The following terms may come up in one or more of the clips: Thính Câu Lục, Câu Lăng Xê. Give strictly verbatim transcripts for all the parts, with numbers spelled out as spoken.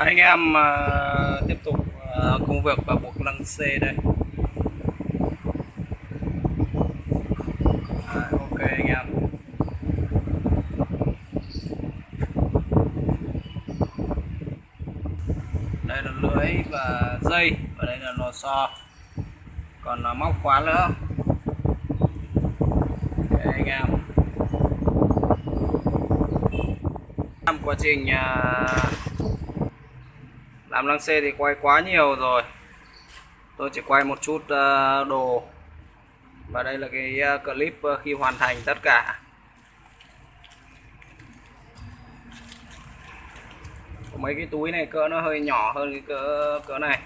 Anh em uh, tiếp tục uh, công việc vào buộc lăng xê đây. À, ok anh em. Đây là lưỡi và dây, và đây là lò xo, còn là móc khóa nữa. Ok anh em. Làm quá trình uh, làm lăng xê thì quay quá nhiều rồi, tôi chỉ quay một chút đồ, và đây là cái clip khi hoàn thành tất cả. Mấy cái túi này cỡ nó hơi nhỏ hơn cái cỡ cỡ này,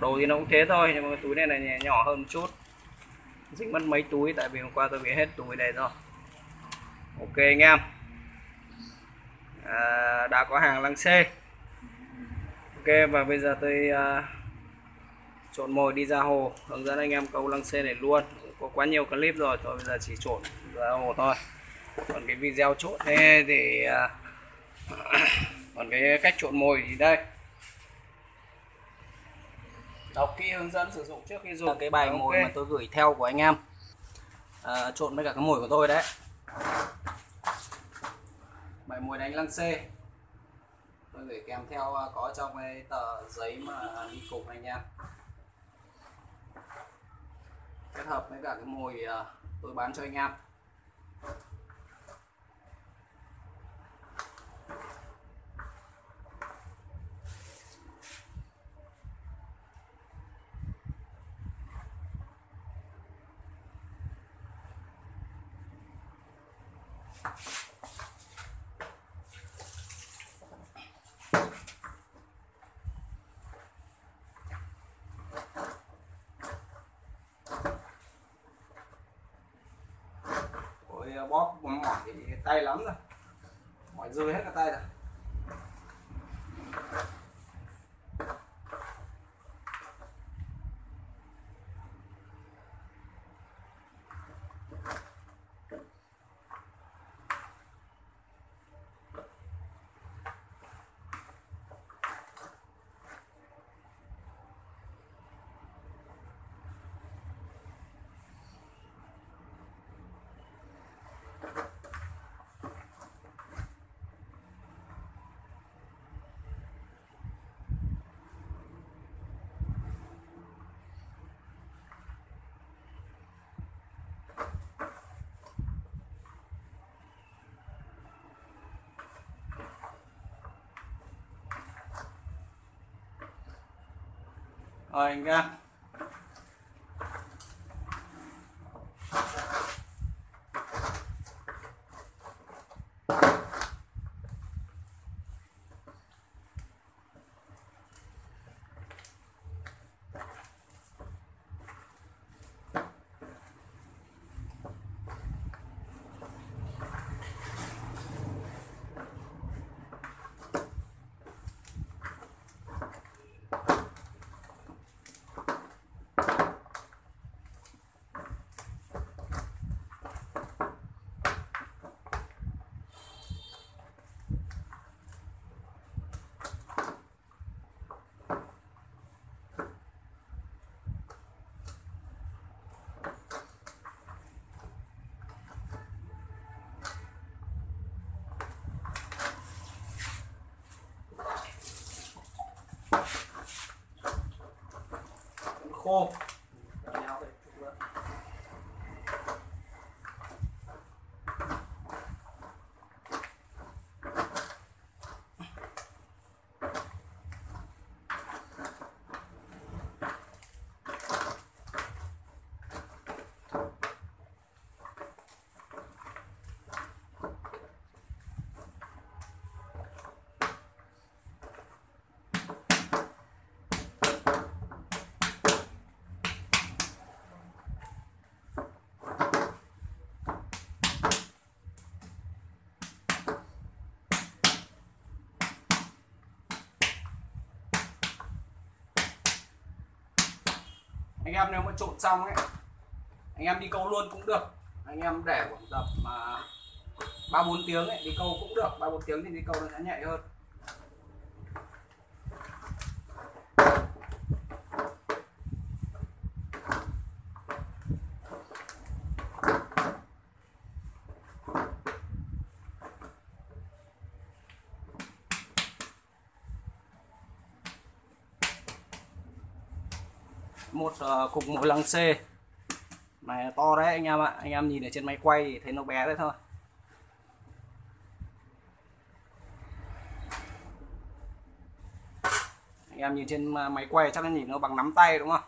đồ thì nó cũng thế thôi, nhưng mà cái túi này là nhỏ hơn một chút, dính mất mấy túi tại vì hôm qua tôi bị hết túi này rồi. Ok anh em, à, đã có hàng lăng xê. Ok, và bây giờ tôi uh, trộn mồi đi ra hồ, hướng dẫn anh em câu lăng xê này luôn. Có quá nhiều clip rồi, thôi bây giờ chỉ trộn ra hồ thôi. Còn cái video trộn thế thì uh, còn cái cách trộn mồi thì đây, đọc kỹ hướng dẫn sử dụng trước khi dùng. Cái bài okay. Mồi mà tôi gửi theo của anh em, à, trộn với cả cái mồi của tôi đấy, bài mồi đánh lăng xê tôi gửi kèm theo có trong cái tờ giấy mà đi cùng anh em, kết hợp với cả cái mồi tôi bán cho anh em. Bóp mỏi tay lắm rồi, mỏi rơi hết cả tay rồi. Rồi anh em, khô anh em. Nếu mà trộn xong ấy, anh em đi câu luôn cũng được, anh em để khoảng tầm ba bốn tiếng ấy, đi câu cũng được. Ba bốn tiếng thì đi câu nó sẽ nhạy hơn. một uh, cục mồi lăng xê này to đấy anh em ạ. Anh em nhìn ở trên máy quay thì thấy nó bé đấy thôi. Anh em nhìn trên máy quay chắc nó nhìn nó bằng nắm tay đúng không?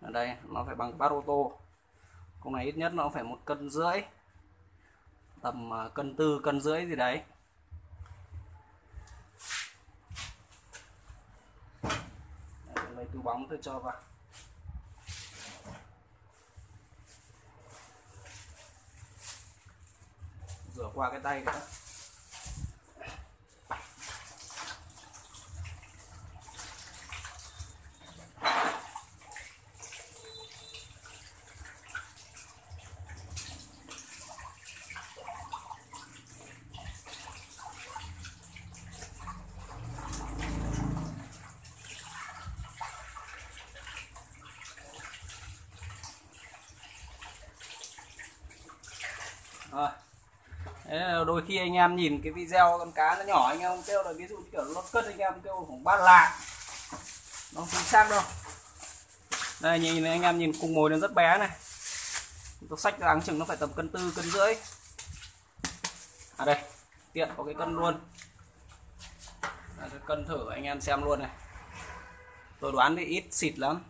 Ở đây nó phải bằng bát ô tô. Con này ít nhất nó phải một cân rưỡi, tầm cân tư cân rưỡi gì đấy. Lấy túi bóng tôi cho vào. Rửa qua cái tay nữa. À, đôi khi anh em nhìn cái video con cá nó nhỏ anh em không kêu được, ví dụ như kiểu nó cân anh em kêu khoảng bát lạng, nó không chính xác đâu. Đây nhìn này, anh em nhìn cùng mồi nó rất bé này, tôi xách ra áng chừng nó phải tầm cân tư cân rưỡi. À đây tiện có cái cân luôn, à, tôi cân thử anh em xem luôn này. Tôi đoán thì ít xịt lắm.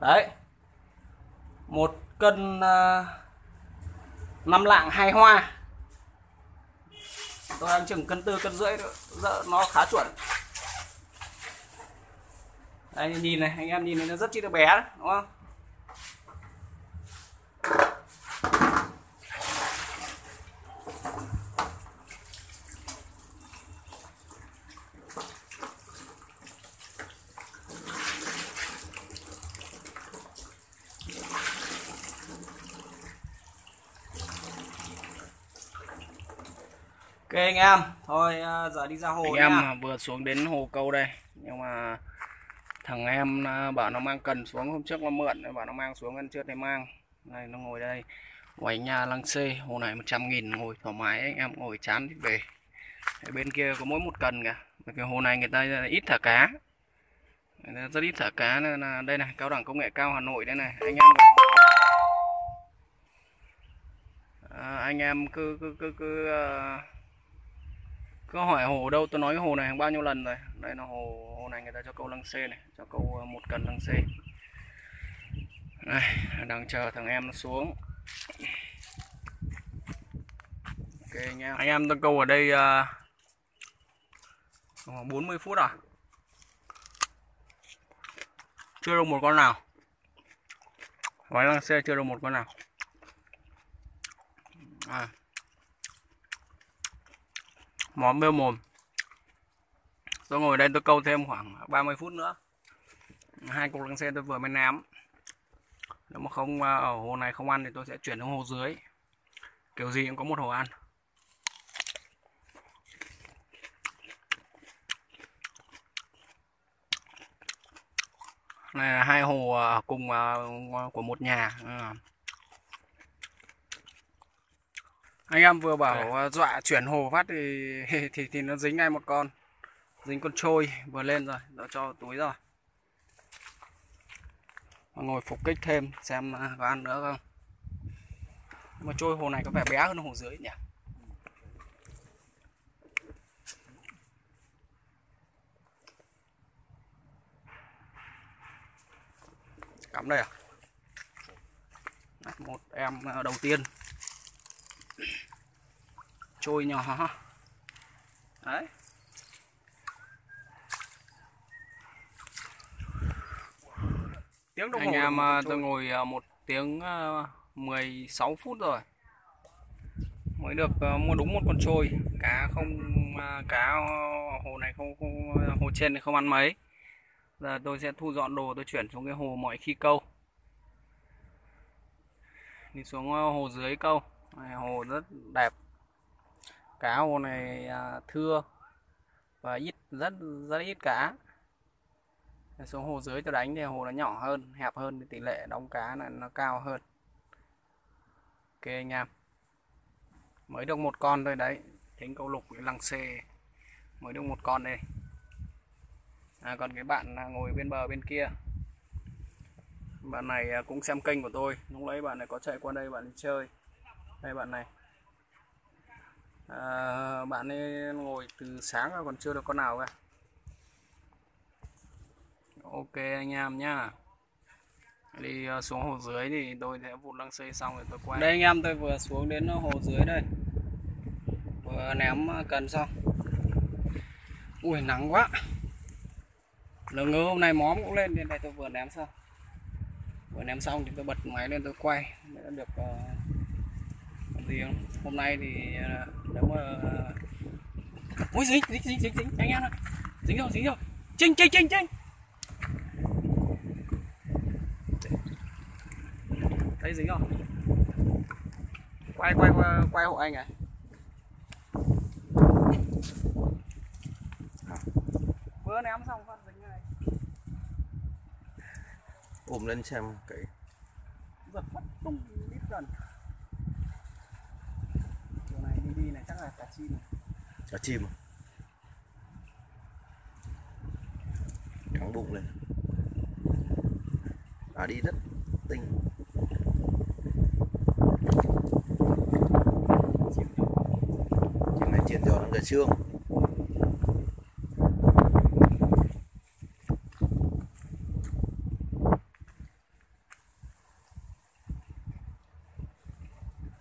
Đấy, một cân năm lạng hai hoa, tôi đang chừng cân tư cân rưỡi nữa, nó khá chuẩn. Đây, nhìn này, anh em nhìn này, nó rất chi là bé đấy, đúng không? Ok anh em, thôi giờ đi ra hồ anh nha. Em vừa xuống đến hồ câu đây, nhưng mà thằng em bảo nó mang cần xuống, hôm trước nó mượn, nó bảo nó mang xuống ăn trước đây mang. Này nó ngồi đây, ngoài nhà lăng xê, hồ này một trăm nghìn ngồi thoải mái, anh em ngồi chán thì về. Bên kia có mỗi một cần kìa, cái hồ này người ta ít thả cá, rất ít thả cá nên là đây này, Cao Đẳng Công Nghệ Cao Hà Nội đây này, anh em. À, anh em cứ cứ cứ cứ Cứ hỏi hồ đâu, tôi nói hồ này bao nhiêu lần rồi. Đây là hồ, hồ này người ta cho câu lăng xê này, cho câu một cần lăng xê. Đây, đang chờ thằng em nó xuống. Ok anh em, anh em tôi câu ở đây uh, bốn mươi phút à, chưa được một con nào. Gói lăng xê chưa được một con nào. À, móm bêu mồm. Tôi ngồi đây tôi câu thêm khoảng ba mươi phút nữa, hai cục lăng xê tôi vừa mới ném. Nếu mà không ở hồ này không ăn thì tôi sẽ chuyển sang hồ dưới, kiểu gì cũng có một hồ ăn. Này là hai hồ cùng của một nhà. Anh em vừa bảo dọa chuyển hồ phát thì thì thì nó dính ngay một con, dính con trôi vừa lên rồi, nó cho túi rồi. Ngồi phục kích thêm xem có ăn nữa không. Nhưng mà trôi hồ này có vẻ bé hơn hồ dưới nhỉ. Cắm đây à? Một em đầu tiên. Trôi nhỏ đấy. Tiếng đồng hồ anh em tôi trôi. Ngồi một tiếng mười sáu phút rồi mới được mua đúng một con trôi. Cá không, cá hồ này không, không hồ trên này không ăn mấy. Giờ tôi sẽ thu dọn đồ, tôi chuyển xuống cái hồ mọi khi câu, đi xuống hồ dưới câu. Hồ rất đẹp, cá hồ này thưa và ít, rất rất ít cá. Xuống hồ dưới tôi đánh thì hồ nó nhỏ hơn, hẹp hơn thì tỷ lệ đóng cá là nó cao hơn. Ok anh em, mới được một con thôi đấy, Thính Câu Lục lăng xê mới được một con đây. à, còn cái bạn ngồi bên bờ bên kia, bạn này cũng xem kênh của tôi, lúc nãy bạn này có chạy qua đây bạn đi chơi. Đây bạn này, à, bạn ấy ngồi từ sáng rồi còn chưa được con nào cả. Ok anh em nhá, đi xuống hồ dưới thì tôi sẽ vụt lăng xê xong rồi tôi quay. Đây anh em, tôi vừa xuống đến hồ dưới đây, vừa ném cần xong. Ui nắng quá, lờ ngớ hôm nay móm cũng lên nên đây tôi vừa ném xong. Vừa ném xong thì tôi bật máy lên tôi quay, đã được uh, gì không? Hôm nay thì nếu mà uh... ui dính dính dính dính dính anh em ơi, dính rồi dính rồi, chinh chinh chinh chinh. Thấy dính không? Quay quay quay, quay hộ anh này. Vừa ném xong con dính này. Ôm lên xem cái. Giật mất tung lít dần. Chỗ này đi đi này chắc là cá chim. Cá chim à? Trắng bụng lên. Cá đi rất tinh. Xương. Móc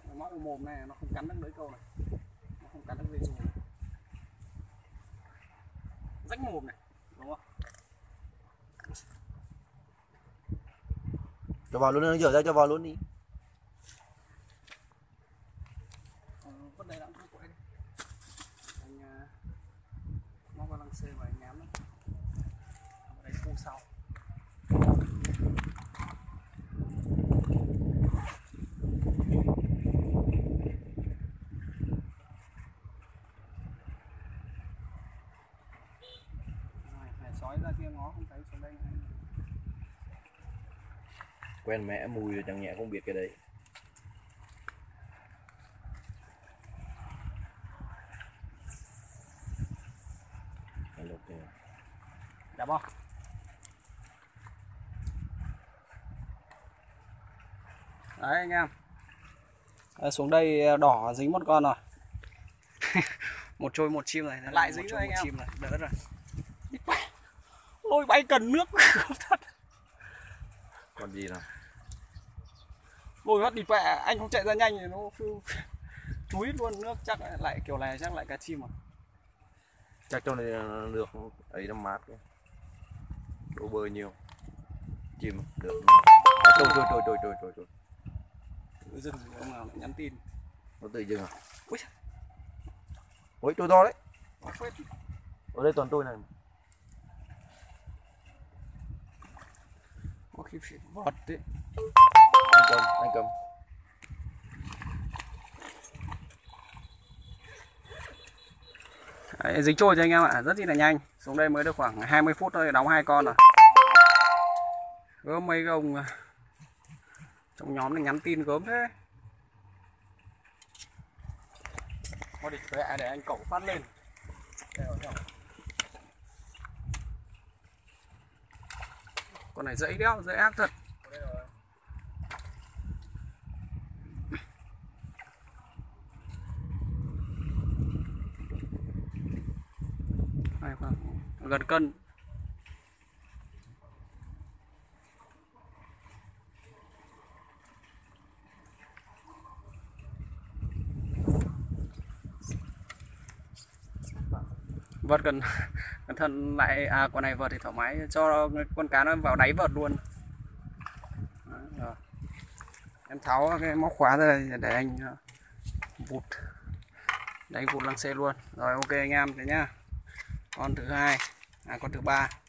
vào mồm này nó không cắn được lưỡi câu này, nó không cắn được dây dù này, rách mồm này, đúng không? Cho vào luôn, nó dở ra cho vào luôn đi. Và nhám nó ở đây khu sau. Này, phải sói ra kia ngó không thấy xuống đây này. Quen mẹ mùi rồi chẳng nhẹ không biết cái đấy. Đẹp không? Đấy anh em, à, xuống đây đỏ dính một con rồi. Một trôi một chim này. Lại dính rồi anh một em chim này. Đỡ rồi. Lôi bay cần nước. Thật. Còn gì nào? Lôi bắt đi bẹ. Anh không chạy ra nhanh thì nó chúi luôn nước. Chắc lại kiểu này chắc lại cá chim rồi. Chắc trong này được ấy nó mát kìa. Đồ bơi nhiều. Chìm được. Trời trời trời trời trời trời. Tự dưng ông nào lại nhắn tin. Nó tự dưng à? Ui. Ôi tôi to đấy. Ở đây toàn tôi này. Có khi phải vọt đấy. Anh cầm, anh cầm. Đấy, dính trôi cho anh em ạ, rất là nhanh. Xuống đây mới được khoảng hai mươi phút thôi, đóng hai con rồi. Gớm mấy ông trong nhóm này nhắn tin gớm thế. Có địch vẽ để anh cẩu phát lên. Con này dễ đéo, dễ ác thật. Gần cân. Vợt cần cẩn thận lại, à con này vợt thì thoải mái cho con cá nó vào đáy vợt luôn. Đó, rồi. Em tháo cái móc khóa ra đây để anh vụt. Để anh vụt lăng xê luôn. Rồi ok anh em thế nhá. Con thứ hai, à con thứ ba.